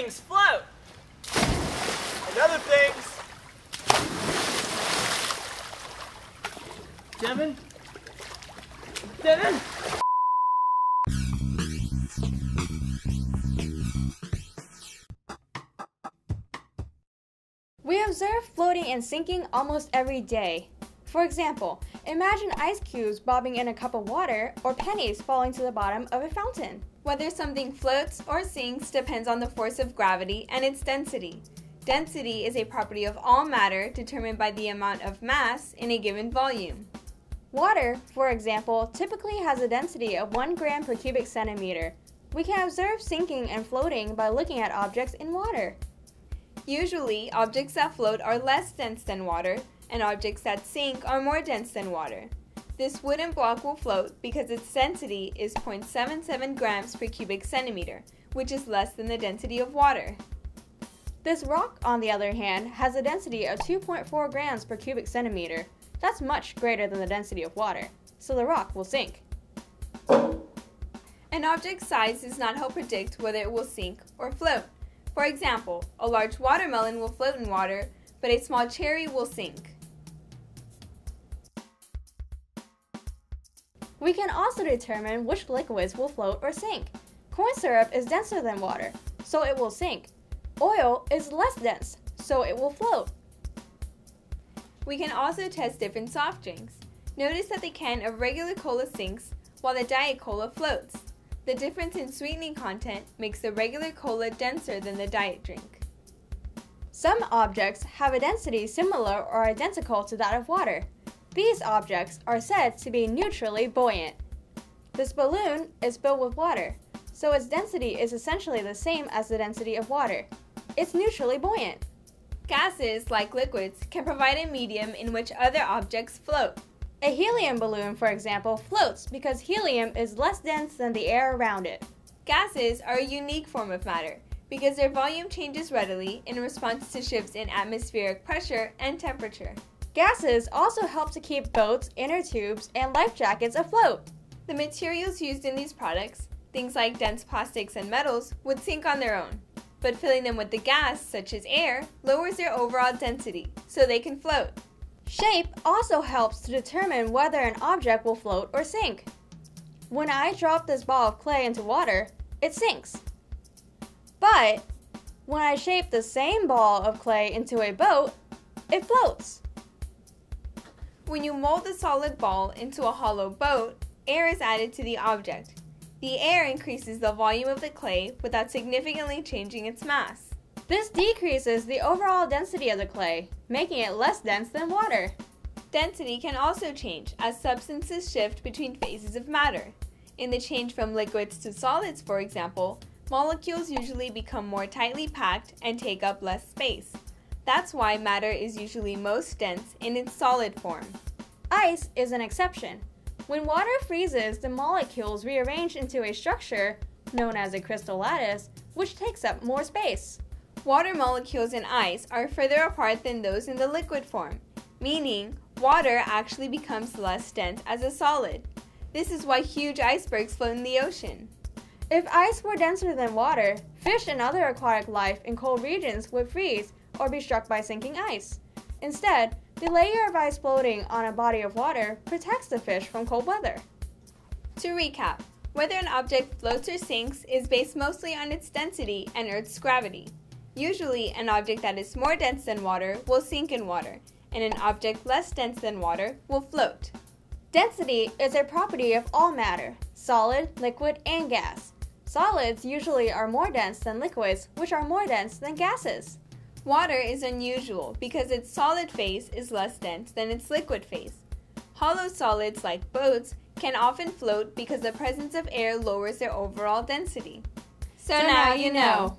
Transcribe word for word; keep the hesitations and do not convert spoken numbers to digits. things float. And other things. Devin? Devin? We observe floating and sinking almost every day. For example, imagine ice cubes bobbing in a cup of water or pennies falling to the bottom of a fountain. Whether something floats or sinks depends on the force of gravity and its density. Density is a property of all matter determined by the amount of mass in a given volume. Water, for example, typically has a density of one gram per cubic centimeter. We can observe sinking and floating by looking at objects in water. Usually, objects that float are less dense than water, and objects that sink are more dense than water. This wooden block will float because its density is zero point seven seven grams per cubic centimeter, which is less than the density of water. This rock, on the other hand, has a density of two point four grams per cubic centimeter. That's much greater than the density of water, so the rock will sink. An object's size does not help predict whether it will sink or float. For example, a large watermelon will float in water, but a small cherry will sink. We can also determine which liquids will float or sink. Corn syrup is denser than water, so it will sink. Oil is less dense, so it will float. We can also test different soft drinks. Notice that the can of regular cola sinks while the Diet Cola floats. The difference in sweetening content makes the regular cola denser than the diet drink. Some objects have a density similar or identical to that of water. These objects are said to be neutrally buoyant. This balloon is filled with water, so its density is essentially the same as the density of water. It's neutrally buoyant. Gases, like liquids, can provide a medium in which other objects float. A helium balloon, for example, floats because helium is less dense than the air around it. Gases are a unique form of matter because their volume changes readily in response to shifts in atmospheric pressure and temperature. Gases also help to keep boats, inner tubes, and life jackets afloat. The materials used in these products, things like dense plastics and metals, would sink on their own, but filling them with the gas, such as air, lowers their overall density, so they can float. Shape also helps to determine whether an object will float or sink. When I drop this ball of clay into water, it sinks. But when I shape the same ball of clay into a boat, it floats. When you mold a solid ball into a hollow boat, air is added to the object. The air increases the volume of the clay without significantly changing its mass. This decreases the overall density of the clay, making it less dense than water. Density can also change as substances shift between phases of matter. In the change from liquids to solids, for example, molecules usually become more tightly packed and take up less space. That's why matter is usually most dense in its solid form. Ice is an exception. When water freezes, the molecules rearrange into a structure, known as a crystal lattice, which takes up more space. Water molecules in ice are further apart than those in the liquid form, meaning water actually becomes less dense as a solid. This is why huge icebergs float in the ocean. If ice were denser than water, fish and other aquatic life in cold regions would freeze or be struck by sinking ice. Instead, the layer of ice floating on a body of water protects the fish from cold weather. To recap, whether an object floats or sinks is based mostly on its density and Earth's gravity. Usually, an object that is more dense than water will sink in water, and an object less dense than water will float. Density is a property of all matter, solid, liquid, and gas. Solids usually are more dense than liquids, which are more dense than gases. Water is unusual because its solid phase is less dense than its liquid phase. Hollow solids, like boats, can often float because the presence of air lowers their overall density. So now you know.